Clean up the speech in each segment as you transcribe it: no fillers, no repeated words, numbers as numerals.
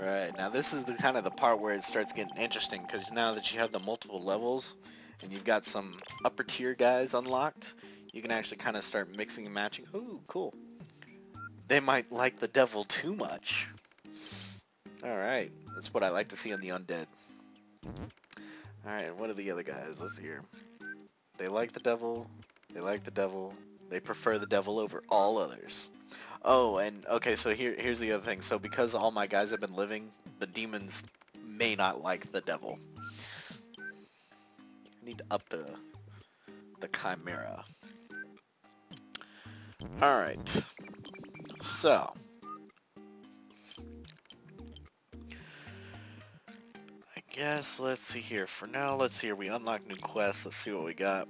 Alright, now this is the kind of the part where it starts getting interesting, because now that you have the multiple levels and you've got some upper tier guys unlocked, you can actually kind of start mixing and matching. Ooh, cool. They might like the devil too much. Alright, that's what I like to see on the undead. Alright, what are the other guys? Let's hear. They like the devil. They like the devil. They prefer the devil over all others. Oh, and okay, so here's the other thing. So because all my guys have been living, the demons may not like the devil. I need to up the chimera. Alright. So I guess let's see here. For now, let's see here. We unlock new quests. Let's see what we got.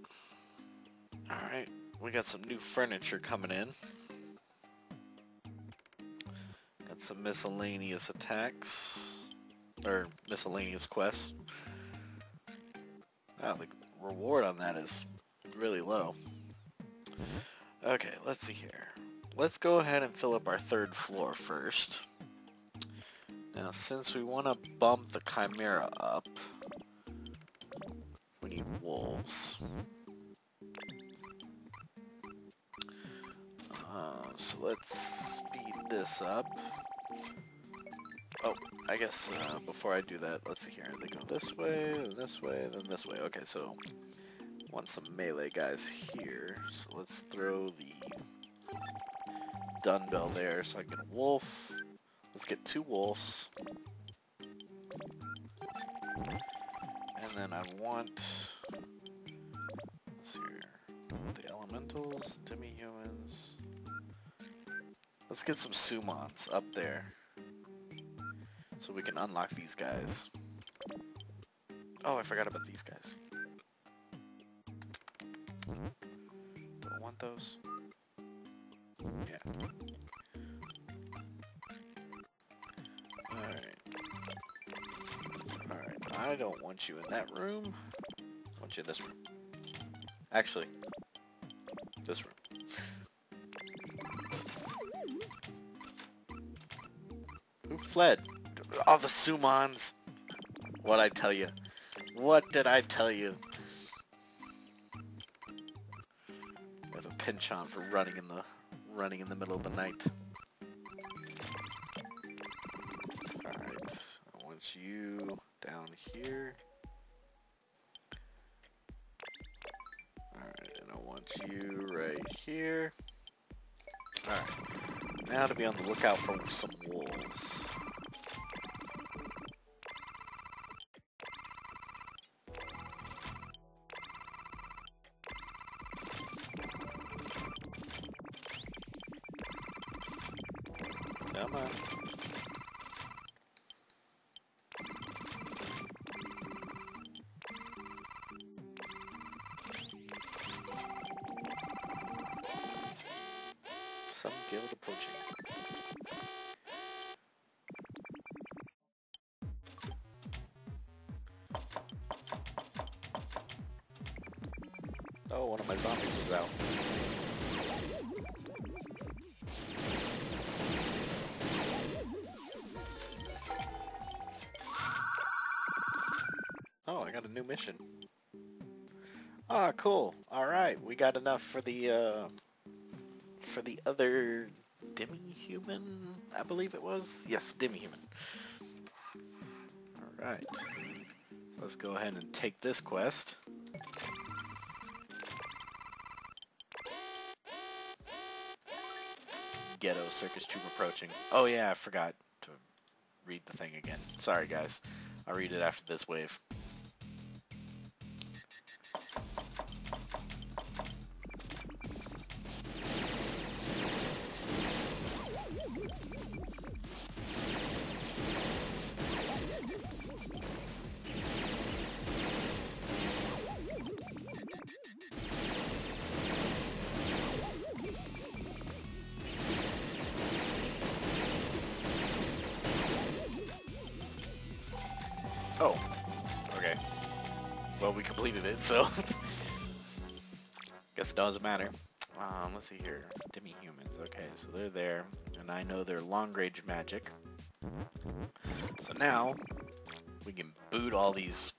Alright, we got some new furniture coming in. Got some miscellaneous attacks. Or miscellaneous quests. Wow, the reward on that is really low. Okay, let's see here. Let's go ahead and fill up our third floor first. Now, since we want to bump the chimera up, we need wolves. So let's speed this up. Oh, I guess before I do that, let's see here. They go this way, then this way, then this way. Okay, so want some melee guys here. So let's throw the Dunbell there, so I can get a wolf. Let's get two wolves. And then I want, let's see here, the elementals, demi-humans. Let's get some Summons up there, so we can unlock these guys. Oh, I forgot about these guys. Don't want those. Yeah. Alright, I don't want you in that room. I want you in this room. Actually, this room. Who fled? All the Summons! What'd I tell you? What did I tell you? I have a penchant for running in the middle of the night. Alright, I want you down here. Alright, and I want you right here. Alright, now to be on the lookout for some wolves. Come on. Some guild approaching. Oh, one of my zombies was out. A new mission. Ah, cool. All right, we got enough for the other demi-human, I believe it was. Yes, demi-human. All right, so let's go ahead and take this quest. Ghetto circus troop approaching. Oh yeah, I forgot to read the thing again. Sorry guys, I'll read it after this wave. Oh, okay. Well, we completed it, so guess it doesn't matter. Let's see here. Demi-humans. Okay, so they're there, and I know they're long-range magic. So now, we can boot all these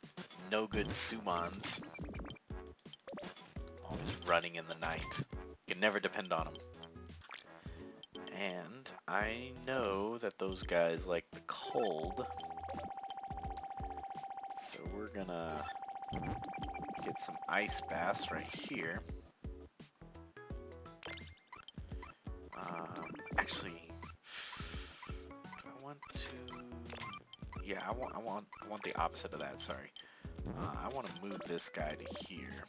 no-good Summons. Always running in the night. You can never depend on them. And I know that those guys like the cold. So we're gonna get some Ice Bass right here. Actually, do I want to... Yeah, I want the opposite of that, sorry. I want to move this guy to here.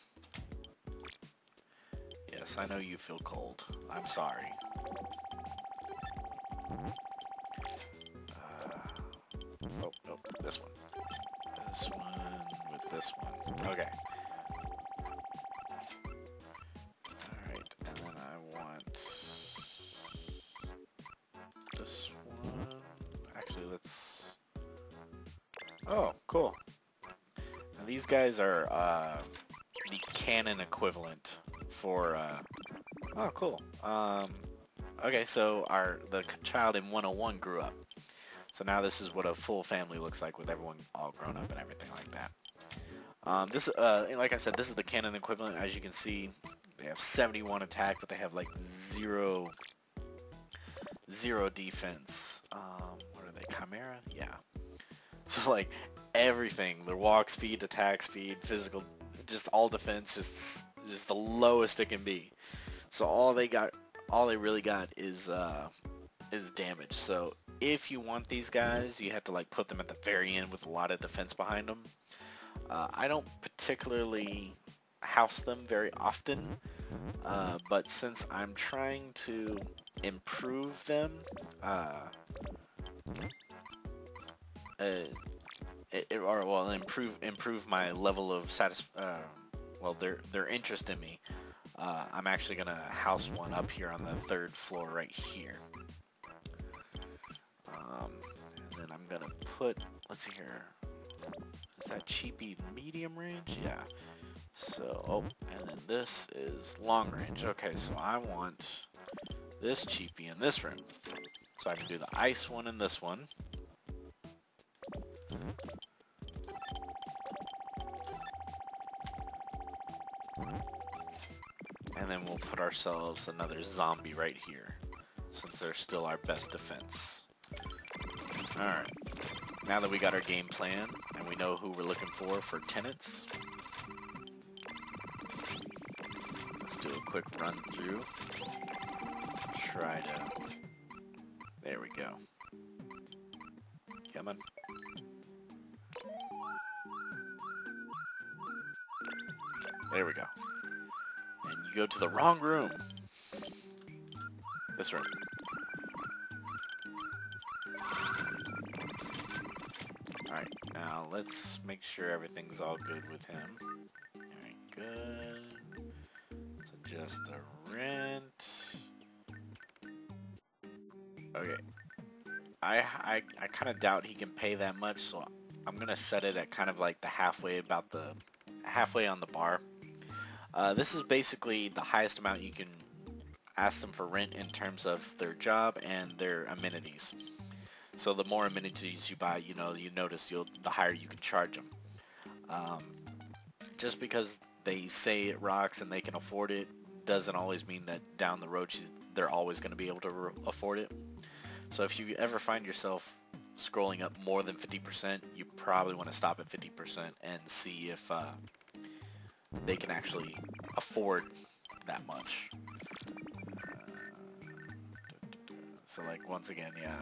Yes, I know you feel cold. I'm sorry. Oh, nope, this one. This one with this one. Okay. Alright, and then I want this one. Actually, let's... Oh, cool. Now, these guys are the cannon equivalent for... Oh, cool. Okay, so the child in 101 grew up. So now this is what a full family looks like with everyone all grown up and everything like that. Like I said, this is the cannon equivalent. As you can see, they have 71 attack, but they have like zero defense. What are they? Chimera? Yeah. So like everything, their walk speed, attack speed, physical, just all defense, just the lowest it can be. So all they really got is damage. So if you want these guys, you have to like put them at the very end with a lot of defense behind them. I don't particularly house them very often, but since I'm trying to improve them, improve my level of their interest in me. I'm actually going to house one up here on the third floor right here. And then I'm going to put, let's see here, is that cheapy medium range? Yeah. So, oh, and then this is long range. Okay, so I want this cheapy in this room. So I can do the ice one and this one. And then we'll put ourselves another zombie right here, since they're still our best defense. Alright, now that we got our game plan, and we know who we're looking for tenants, let's do a quick run through. Try to... There we go. Come on. There we go. You go to the wrong room. This room. Alright, now let's make sure everything's all good with him. Alright, good. Let's adjust the rent. Okay. I kind of doubt he can pay that much, so I'm going to set it at kind of like the halfway on the bar. This is basically the highest amount you can ask them for rent in terms of their job and their amenities. So the more amenities you buy, the higher you can charge them. Just because they say it rocks and they can afford it doesn't always mean that down the road they're always going to be able to afford it. So if you ever find yourself scrolling up more than 50%, you probably want to stop at 50% and see if... they can actually afford that much. So like once again, yeah.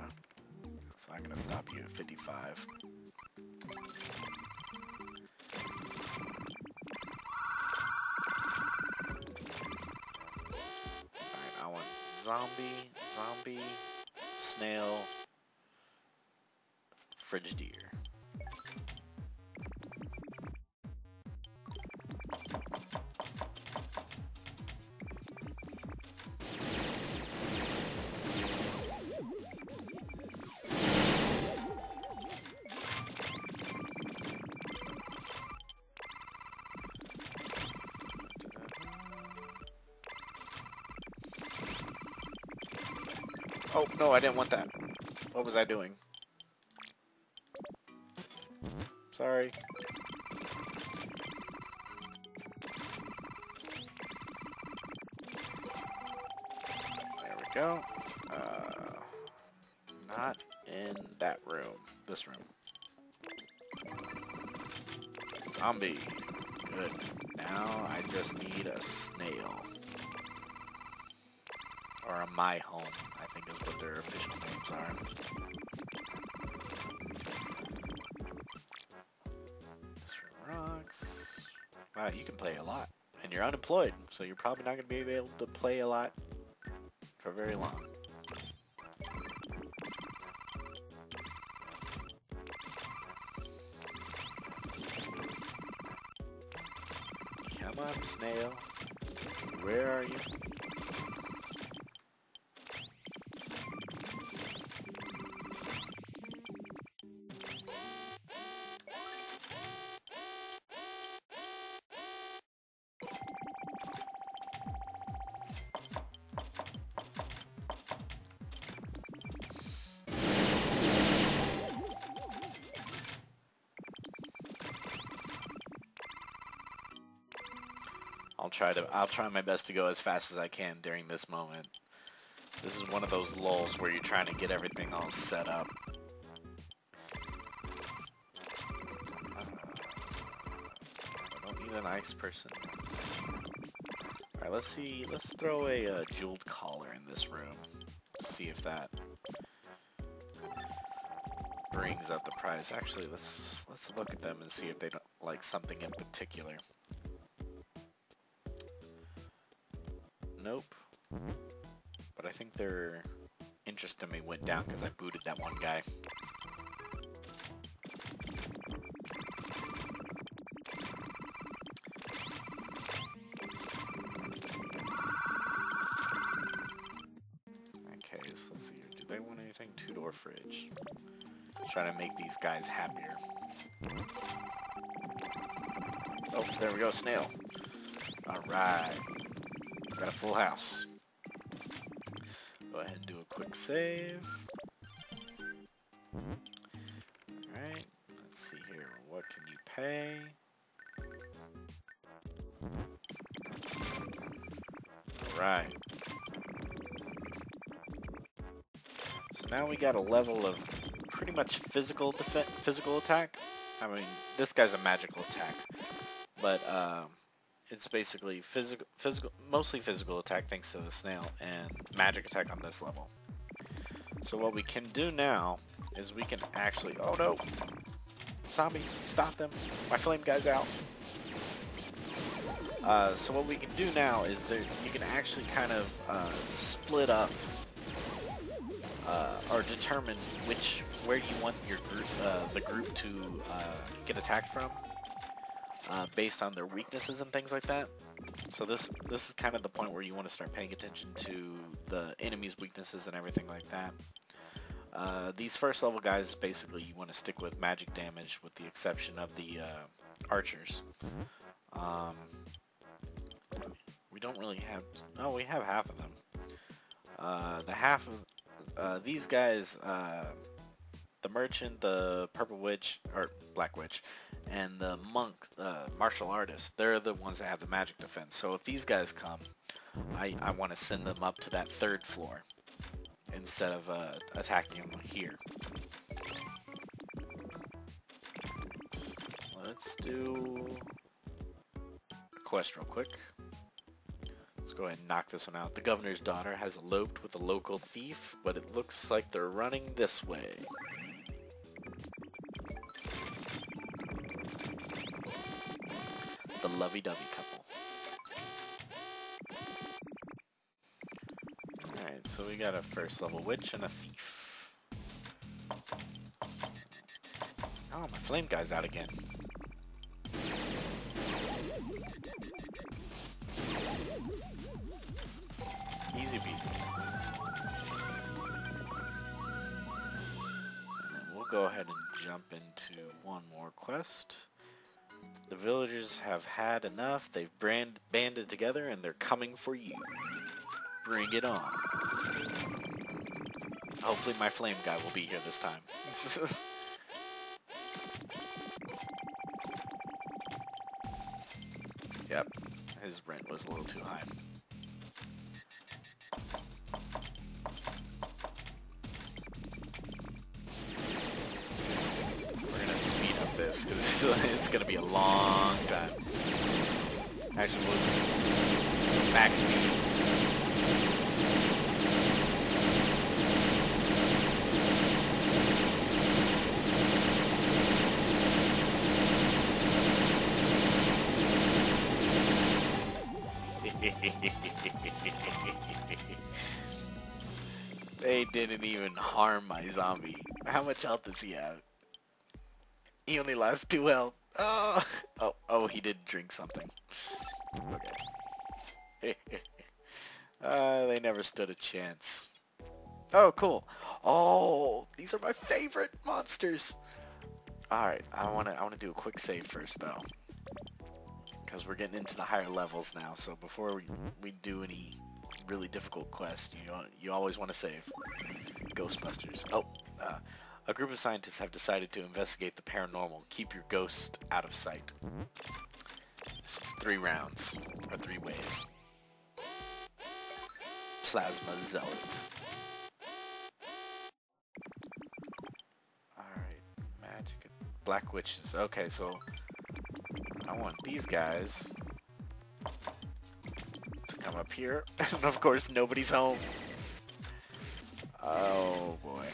So I'm gonna stop you at 55. Alright, I want zombie, snail, Frigidaire. Oh, no, I didn't want that. What was I doing? Sorry. There we go. Not in that room. This room. Zombie. Good. Now I just need a snail. Or a myhome, I think is what their official names are. Wow, you can play a lot, and you're unemployed, so you're probably not going to be able to play a lot for very long. Come on, snail. Where are you? I'll try my best to go as fast as I can during this moment. This is one of those lulls where you're trying to get everything all set up. I don't need an ice person. Alright, let's see. Let's throw a jeweled collar in this room. See if that brings up the price. Actually, let's look at them and see if they don't like something in particular. Nope, but I think their interest in me went down because I booted that one guy. Okay, so let's see here. Do they want anything? Two-door fridge. Trying to make these guys happier. Oh, there we go, snail. All right. Got a full house. Go ahead and do a quick save. Alright, let's see here. What can you pay? Alright. So now we got a level of pretty much physical attack. I mean, this guy's a magical attack. But, it's basically mostly physical attack thanks to the snail, and magic attack on this level. So what we can do now is we can actually, oh no, zombie, stop them, my flame guy's out. So what we can do now is that you can actually kind of split up or determine where you want your group, the group to get attacked from. Based on their weaknesses and things like that. So this is kind of the point where you want to start paying attention to the enemy's weaknesses and everything like that. These first level guys, basically you want to stick with magic damage with the exception of the archers. We don't really have... No, we have half of them. These guys... the merchant, the purple witch, or black witch, and the monk, martial artist, they're the ones that have the magic defense. So if these guys come, I want to send them up to that third floor instead of attacking them here. Let's do a quest real quick. Let's go ahead and knock this one out. The governor's daughter has eloped with a local thief, but it looks like they're running this way. The lovey-dovey couple. Alright, so we got a first level witch and a thief. Oh, my flame guy's out again. Easy peasy. And we'll go ahead and jump into one more quest. The villagers have had enough, they've banded together, and they're coming for you. Bring it on. Hopefully my flame guy will be here this time. Yep, his rent was a little too high. We're gonna speed up this because it's gonna be a long time. Actually, we'll max speed. They didn't even harm my zombie. How much health does he have? He only lost 2 health. Oh, oh, he did drink something. Okay. They never stood a chance. Oh, cool. Oh, these are my favorite monsters. All right, I wanna do a quick save first though, because we're getting into the higher levels now. So before we do any really difficult quests, you always want to save. Ghostbusters. Oh, a group of scientists have decided to investigate the paranormal. Keep your ghost out of sight. This is 3 rounds, or 3 waves. Plasma Zealot. Alright, magic and black witches. Okay, so I want these guys to come up here, and of course nobody's home. Oh boy.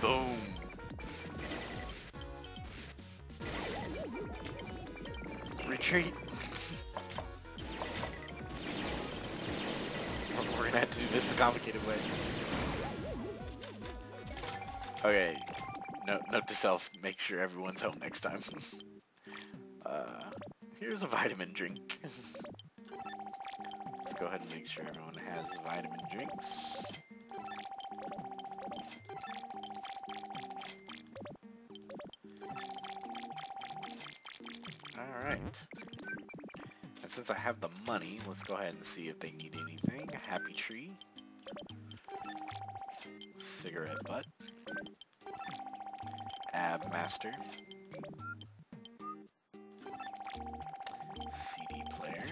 Boom. Retreat. We're gonna have to do this the complicated way. Okay. Note to self, make sure everyone's home next time. Here's a vitamin drink. Let's go ahead and make sure everyone has vitamin drinks. Alright. And since I have the money, let's go ahead and see if they need anything. Happy tree. Cigarette butt. Ab Master, CD player,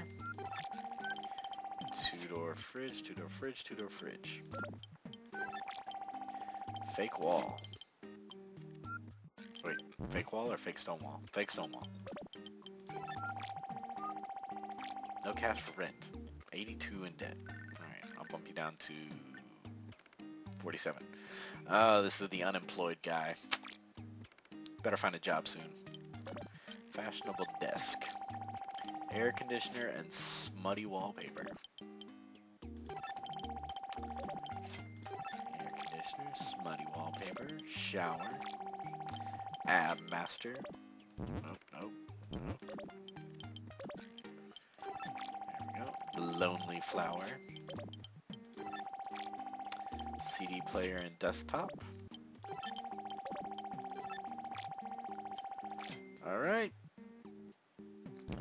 2-door fridge, 2-door fridge, 2-door fridge, fake wall. Wait, fake wall or fake stone wall? Fake stone wall. No cash for rent. 82 in debt. All right, I'll bump you down to 47. This is the unemployed guy. Better find a job soon. Fashionable desk. Air conditioner and smutty wallpaper. Air conditioner, smutty wallpaper, shower. Ab Master. Nope, nope, nope. There we go. The Lonely Flower. CD player and desktop. Alright,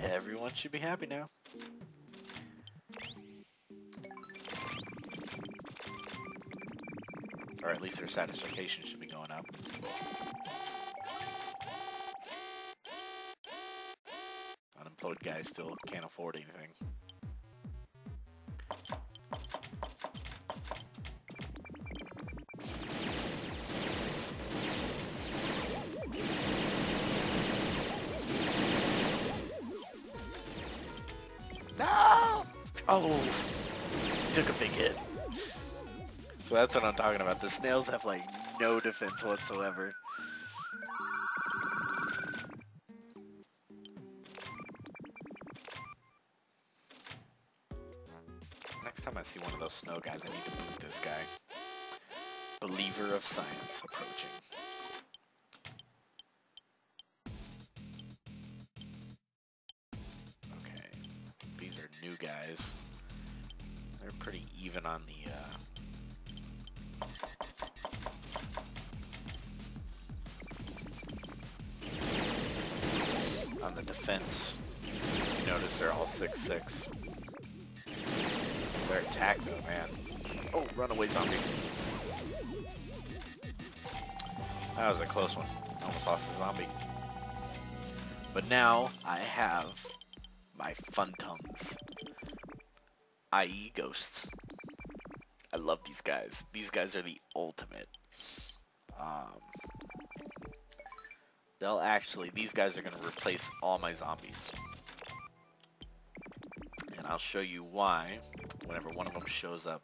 everyone should be happy now. Or at least their satisfaction should be going up. Unemployed guy still can't afford anything. Oh, took a big hit. So that's what I'm talking about. The snails have like no defense whatsoever. Next time I see one of those snow guys, I need to boot this guy. Believer of science approaching. Guys, they're pretty even on the defense. You notice they're all 6'6". Their attack though, man. Oh, runaway zombie. That was a close one. Almost lost the zombie. But now I have my Funtums, i.e. ghosts. I love these guys. These guys are the ultimate. These guys are going to replace all my zombies. And I'll show you why whenever one of them shows up.